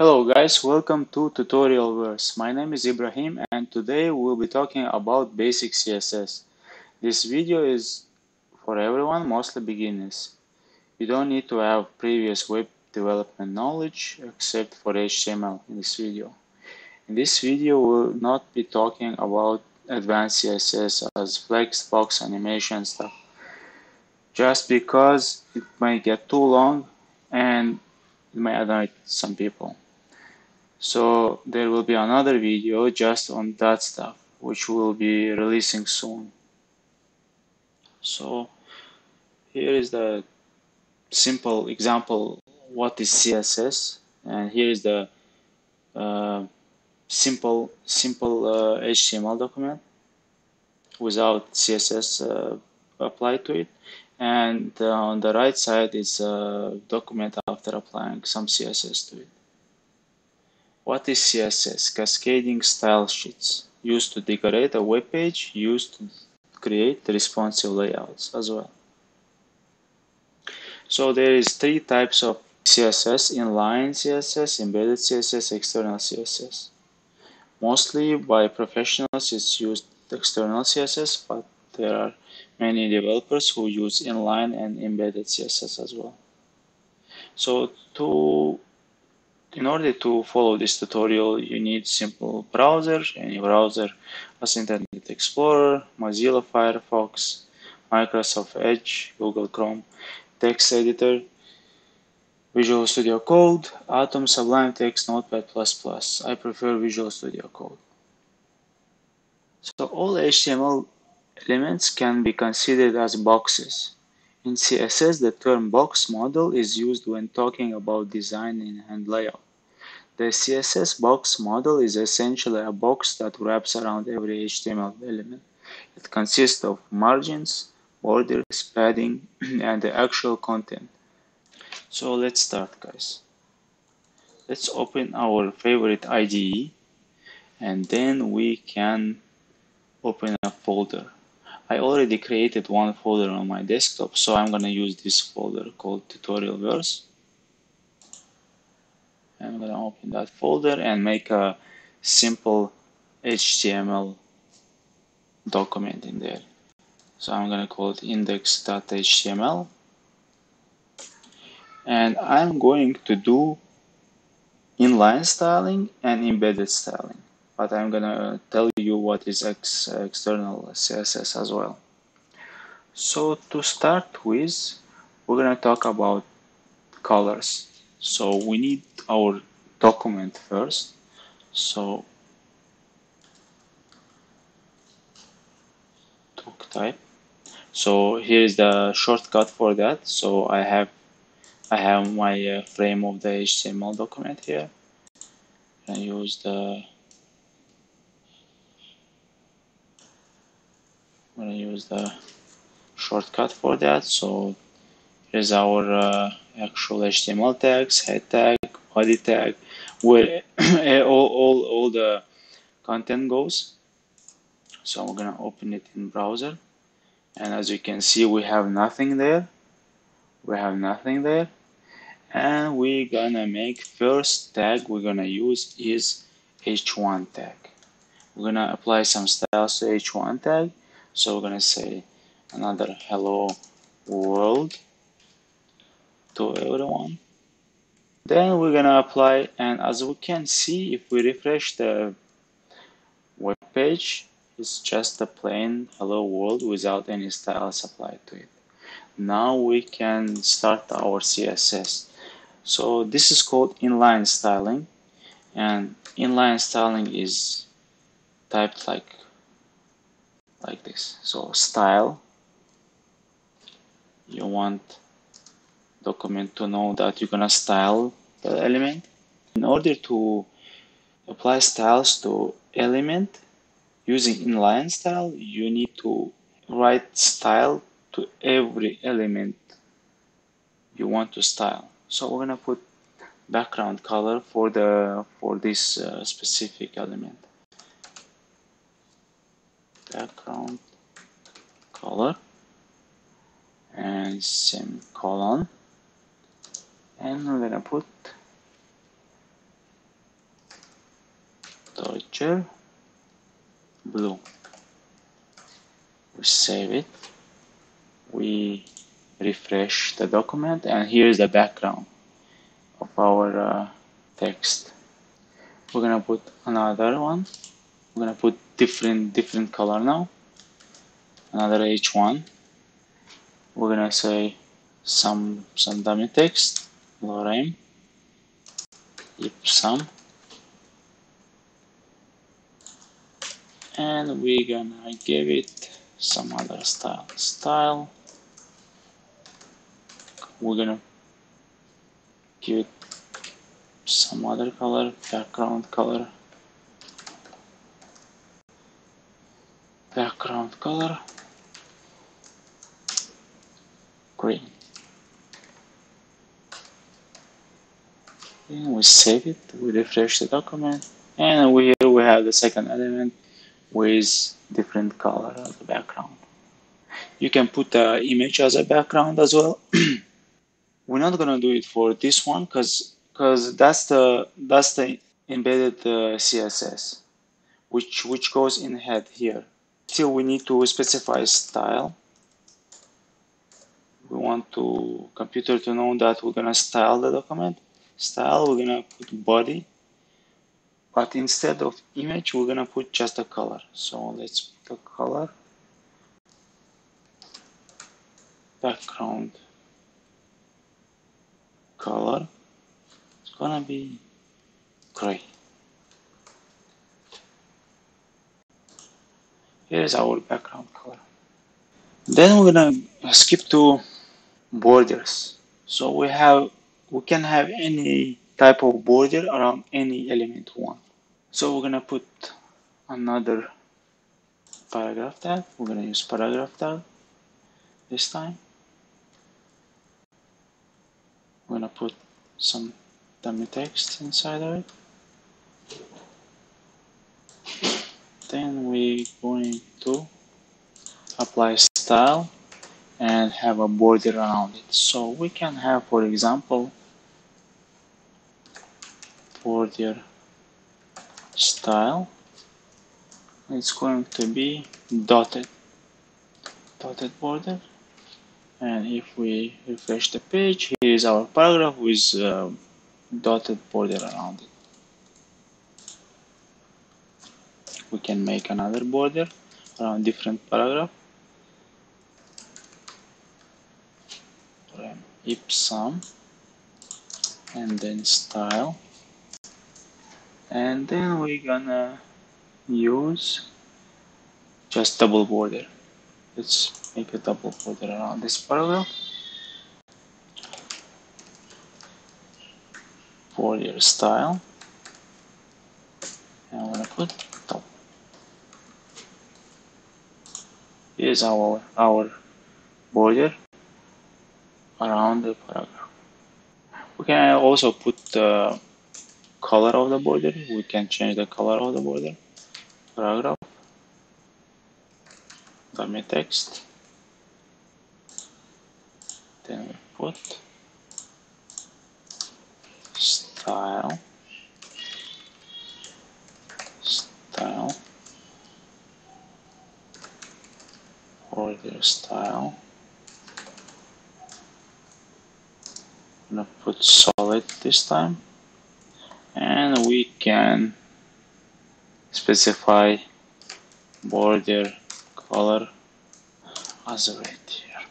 Hello guys, welcome to Tutorialverse. My name is Ibrahim and today we'll be talking about basic CSS. This video is for everyone, mostly beginners. You don't need to have previous web development knowledge except for HTML in this video. In this video we'll not be talking about advanced CSS as flexbox, animation stuff, just because it may get too long and it may annoy some people. So there will be another video just on that stuff, which we'll be releasing soon. So here is the simple example what is CSS, and here is the simple HTML document without CSS applied to it, and on the right side is a document after applying some CSS to it. What is CSS? Cascading style sheets, used to decorate a web page, used to create responsive layouts as well. So there is three types of CSS: inline CSS, embedded CSS, external CSS. Mostly by professionals it's used external CSS, but there are many developers who use inline and embedded CSS as well. So in order to follow this tutorial, you need simple browser, any browser as Internet Explorer, Mozilla, Firefox, Microsoft Edge, Google Chrome, text editor, Visual Studio Code, Atom, Sublime Text, Notepad++. I prefer Visual Studio Code. So all HTML elements can be considered as boxes. In CSS, the term box model is used when talking about design and layout. The CSS box model is essentially a box that wraps around every HTML element. It consists of margins, borders, padding, and the actual content. So let's start, guys. Let's open our favorite IDE, and then we can open a folder. I already created one folder on my desktop, so I'm gonna use this folder called Tutorialverse. I'm gonna open that folder and make a simple HTML document in there. So I'm gonna call it index.html, and I'm going to do inline styling and embedded styling. But I'm gonna tell you what is external CSS as well. So to start with, we're gonna talk about colors. So we need our document first. So DOCTYPE. So here is the shortcut for that. So I have my frame of the HTML document here. I use the shortcut for that. So here's our actual HTML tags, head tag, body tag, where all the content goes. So I'm gonna open it in browser, and as you can see, we have nothing there. And we're gonna make first tag we're gonna use is h1 tag. We're gonna apply some styles to h1 tag. So we're gonna say another hello world to everyone. Then we're gonna apply, and as we can see, if we refresh the web page, it's just a plain hello world without any styles applied to it. Now we can start our CSS. So this is called inline styling, and inline styling is typed like this. So style, you want document to know that you're gonna style the element. In order to apply styles to element using inline style, you need to write style to every element you want to style. So we're gonna put background color for this specific element. Background color and semicolon, and we're gonna put picture, blue. We save it, we refresh the document, and here is the background of our text. We're gonna put another one. We're gonna put different color now. Another H1. We're gonna say some dummy text. Lorem ipsum, and we're gonna give it some other style. We're gonna give it some other color, background color green, and we save it, we refresh the document, and here we have the second element with different color as the background. You can put an image as a background as well. We're not gonna do it for this one because that's the embedded CSS, which goes in head here. Still, we need to specify style. We want to computer to know that we're gonna style the document. Style, we're gonna put body, but instead of image, we're gonna put just a color. So let's put a color, background color, it's gonna be gray. Here's our background color. Then we're gonna skip to borders. So we can have any type of border around any element one. So we're gonna put another paragraph tag. We're gonna use paragraph tag this time. We're gonna put some dummy text inside of it. Then we're going to apply style and have a border around it. So we can have, for example, border style. It's going to be dotted border. And if we refresh the page, here is our paragraph with dotted border around it. We can make another border around different paragraph. Ipsum, and then style. And then we're gonna use just double border. Let's make a double border around this paragraph. Border style. And I'm gonna put top. Here's our border around the paragraph. We can also put the color of the border. We can change the color of the border. Paragraph. Dummy text. Then we put style, border style. I'm gonna put solid this time, and we can specify border color as red here.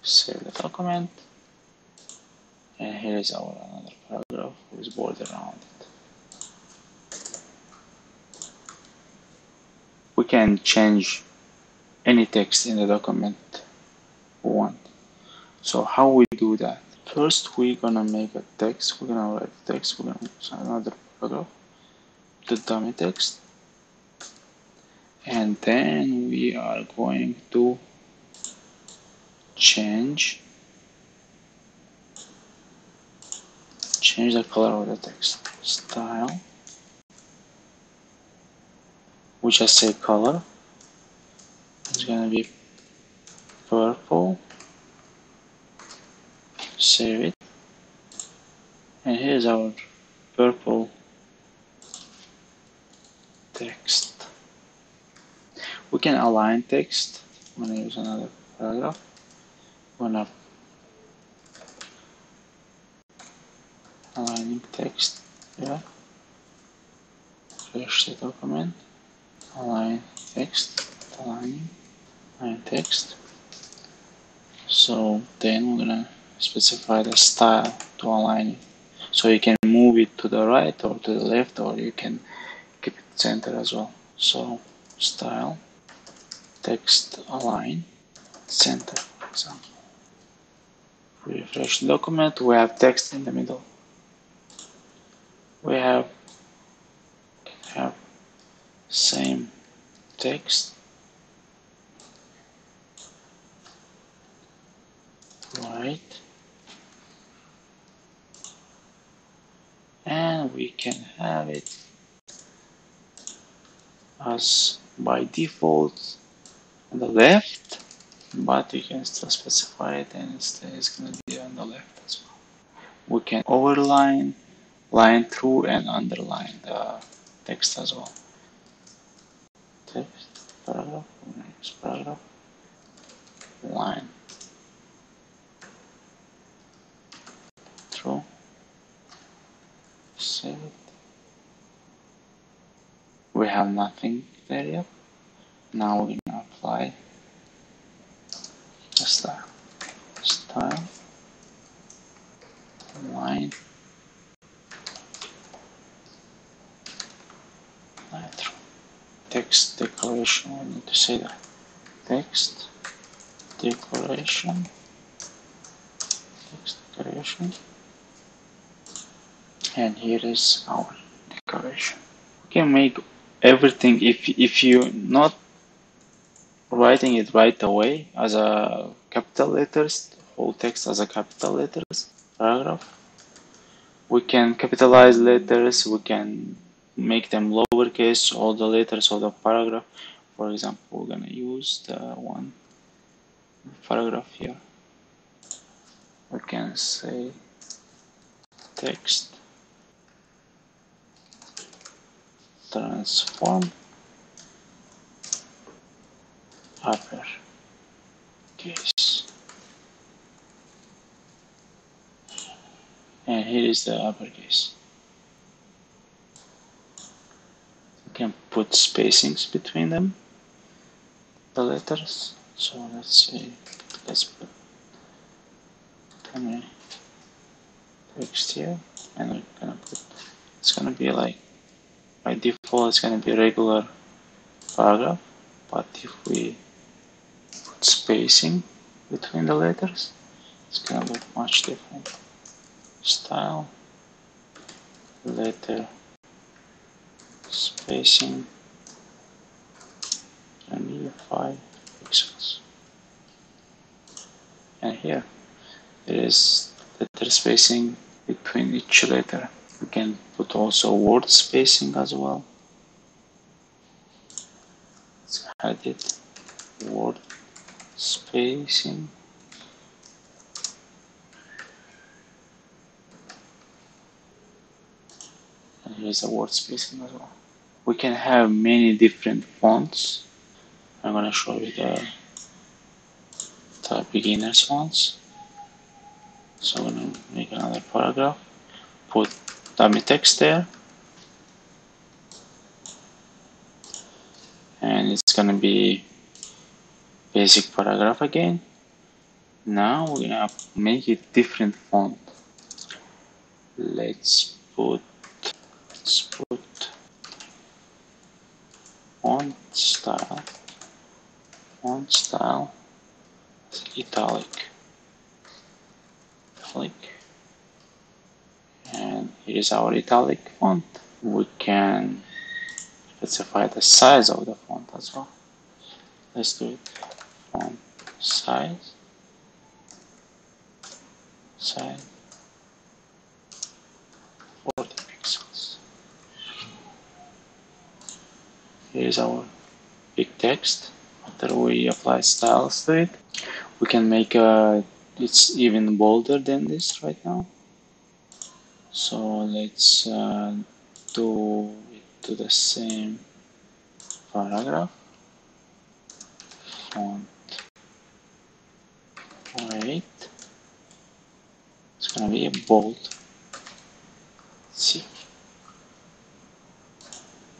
Save the document, and here is our another paragraph with border around it. We can change any text in the document we want. So how we do that? First, we're gonna make a text. We're gonna write text. We're gonna use another paragraph, the dummy text, and then we are going to change the color of the text. Style. We just say color. It's gonna be purple. Save it, and here's our purple text. We can align text. I'm going to use another paragraph. We're not aligning text here. Refresh the document. Align text. Align text. So then we're gonna specify the style to align it. So you can move it to the right or to the left, or you can keep it centered as well. So style, text align, center, for example. Refresh the document, we have text in the middle. We have same text. Right, and we can have it as by default on the left, but you can still specify it and it's going to be on the left as well. We can overline, line through, and underline the text as well. Text, paragraph, next paragraph, line. Save it. We have nothing there yet. Now we're gonna apply a style. Style line. Text declaration, we need to say that. Text declaration. Text declaration. And here is our decoration. We can make everything. If you're not writing it right away as a capital letters, whole text as a capital letters, paragraph, we can capitalize letters, we can make them lowercase, all the letters of the paragraph. For example, we're gonna use the one paragraph here. We can say text transform upper case, and here is the uppercase. You can put spacings between them, the letters. So let's see, let's put text here, and we're gonna put, it's gonna be like, by default it's going to be regular paragraph, but if we put spacing between the letters, it's going to look much different. Style, letter, spacing, and here 5 pixels. And here there is letter spacing between each letter. We can put also word spacing as well. Let's add it. Word spacing. And here's a word spacing as well. We can have many different fonts. I'm going to show you the type beginners fonts. So I'm going to make another paragraph. Put dummy text there, and it's gonna be basic paragraph again. Now we're gonna make it different font. Let's put font style italic. And here is our italic font. We can specify the size of the font as well. Let's do it. Font size 40 pixels. Here is our big text. After we apply styles to it, we can make it's even bolder than this right now. So let's do it to the same paragraph, font weight, it's going to be a bold C.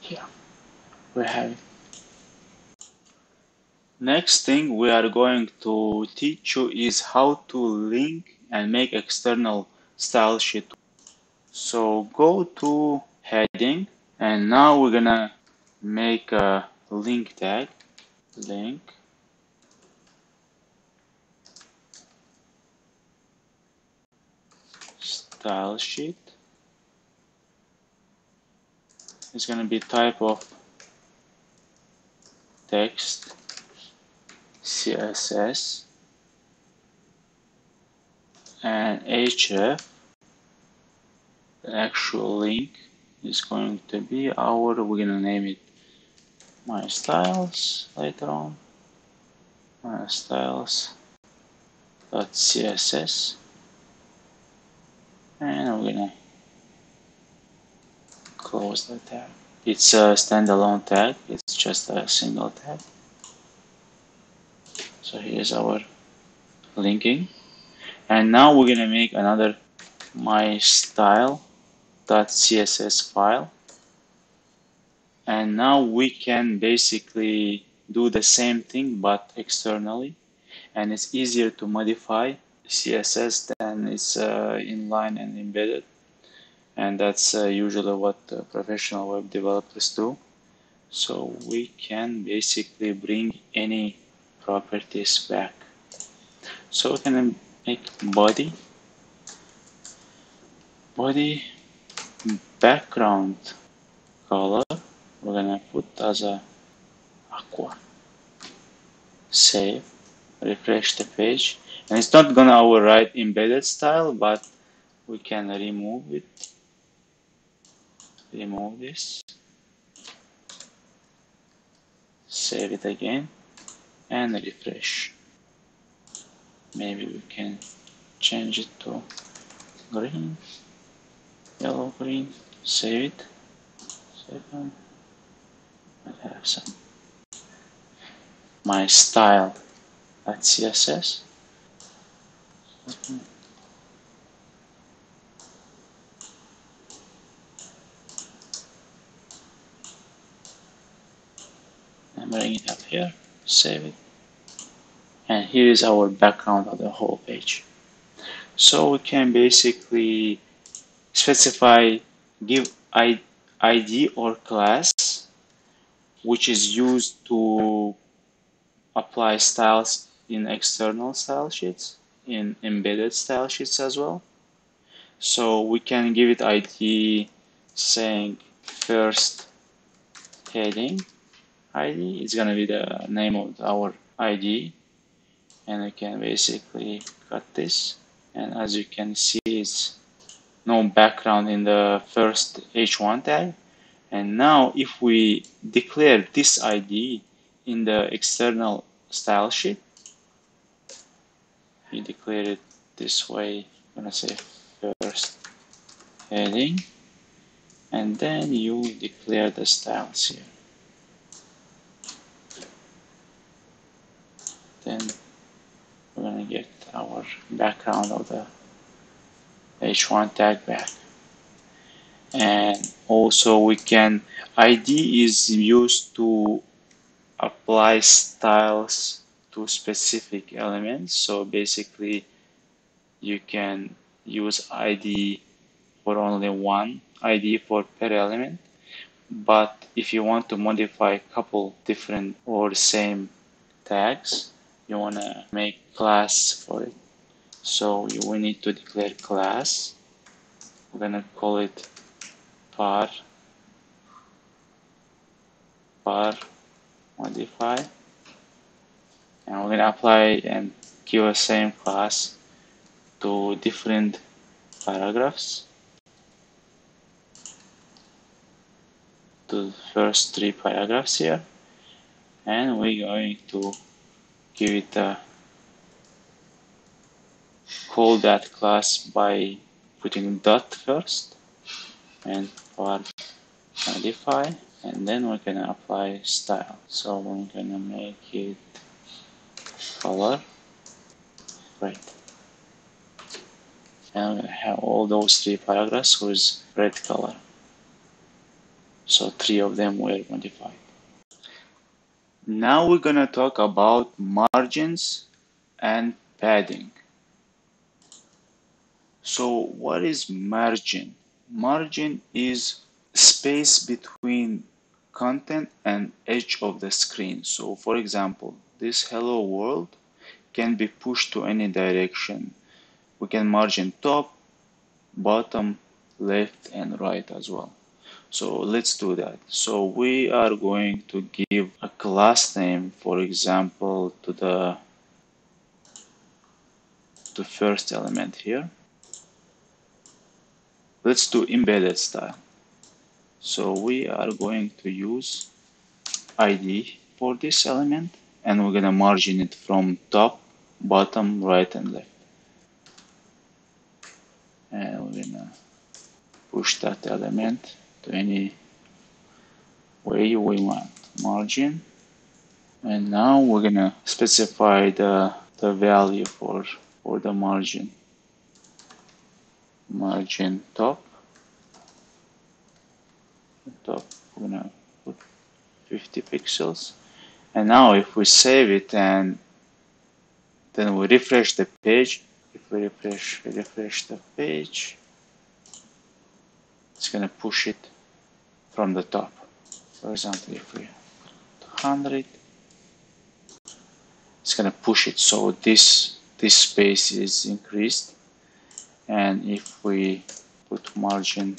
Here we have it. Next thing we are going to teach you is how to link and make external style sheet. So go to heading, and now we're gonna make a link tag, link, style sheet. It's gonna be type of text, CSS, and href. The actual link is going to be our, we're gonna name it my styles later on, my styles.css, and we're gonna close the tab. It's a standalone tag, it's just a single tag. So here's our linking, and now we're gonna make another my style .css file, and now we can basically do the same thing but externally, and it's easier to modify CSS than it's inline and embedded, and that's usually what professional web developers do. So we can basically bring any properties back. So we can make body background color, we're gonna put as a aqua. Save, refresh the page, and it's not gonna override embedded style, but we can remove it, remove this, save it again, and refresh. Maybe we can change it to green, yellow, green, save it. Second, I have some my style at CSS. And bring it up here, save it. And here is our background of the whole page. So we can basically specify, give ID or class, which is used to apply styles in external style sheets, in embedded style sheets as well. So we can give it ID saying first heading ID, it's gonna be the name of our ID, and we can basically cut this, and as you can see, it's no background in the first h1 tag. And now if we declare this ID in the external style sheet, we declare it this way, I'm gonna say first heading, and then you declare the styles here, then we're gonna get our background of the h1 tag back. And also we can, ID is used to apply styles to specific elements, so basically you can use ID for only one ID for per element, but if you want to modify a couple different or same tags, you want to make class for it. So we need to declare class, we're gonna call it par modify, and we're gonna apply and give the same class to different paragraphs, to the first three paragraphs here, and we're going to give it a call that class by putting dot first and par modify, and then we're gonna apply style. So we're gonna make it color red, and we're gonna have all those three paragraphs with red color. So three of them were modified. Now we're gonna talk about margins and padding. So what is margin? Margin is space between content and edge of the screen. So for example, this hello world can be pushed to any direction. We can margin top, bottom, left and right as well. So let's do that. So we are going to give a class name, for example, to the first element here. Let's do embedded style. So we are going to use IDE for this element, and we're going to margin it from top, bottom, right and left. And we're going to push that element to any way we want. Margin. And now we're going to specify the value for the margin. Margin top. Top, we're gonna put 50 pixels. And now if we save it and then we refresh the page, if we refresh the page, it's gonna push it from the top. For example, if we put 100, it's gonna push it. So this space is increased. And if we put margin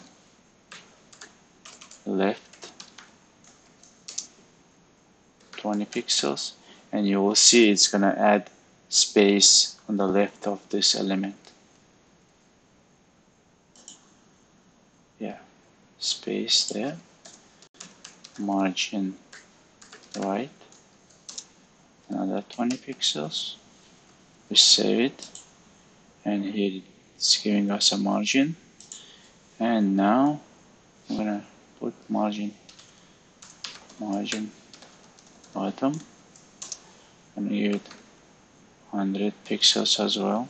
left 20 pixels, and you will see it's gonna add space on the left of this element. Yeah, space there. Margin right, another 20 pixels. We save it, and here it's giving us a margin. And now I'm gonna put margin bottom, and give it 100 pixels as well.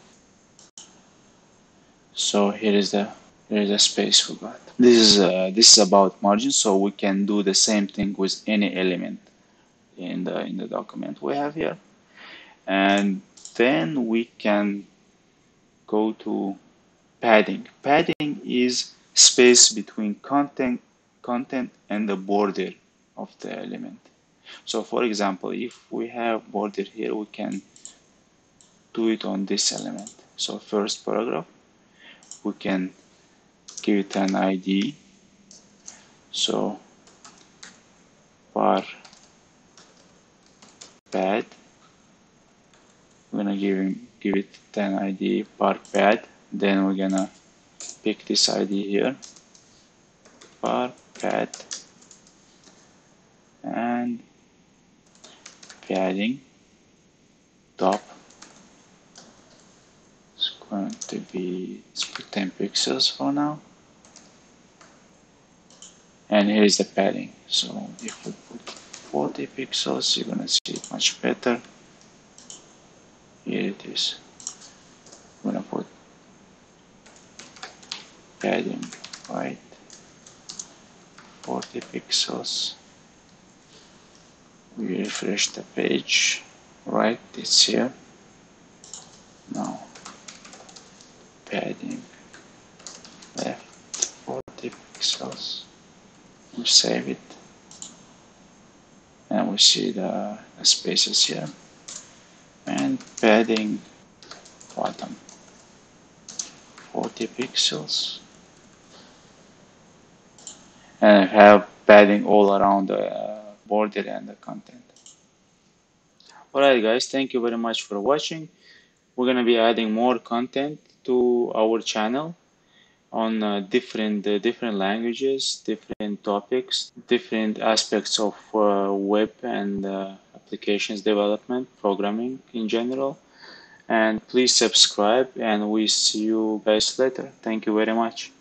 So here is the space we got. This is about margin. So we can do the same thing with any element in the document we have here, and then we can go to padding. Padding is space between content and the border of the element. So for example, if we have border here, we can do it on this element. So first paragraph, we can give it an ID. So par pad, we're gonna give it an ID par pad. Then we're gonna pick this ID here, par pad, and padding top is going to be 10 pixels for now. And here is the padding. So if we put 40 pixels, you're gonna see it much better. Here it is. I'm gonna put padding right, 40 pixels. We refresh the page. Right, it's here. Now padding left, 40 pixels. We save it, and we see the spaces here. And padding bottom, 40 pixels. And I have padding all around the border and the content. Alright guys, thank you very much for watching. We're gonna be adding more content to our channel on different languages, different topics, different aspects of web and applications development, programming in general. And please subscribe, and we see you guys later. Thank you very much.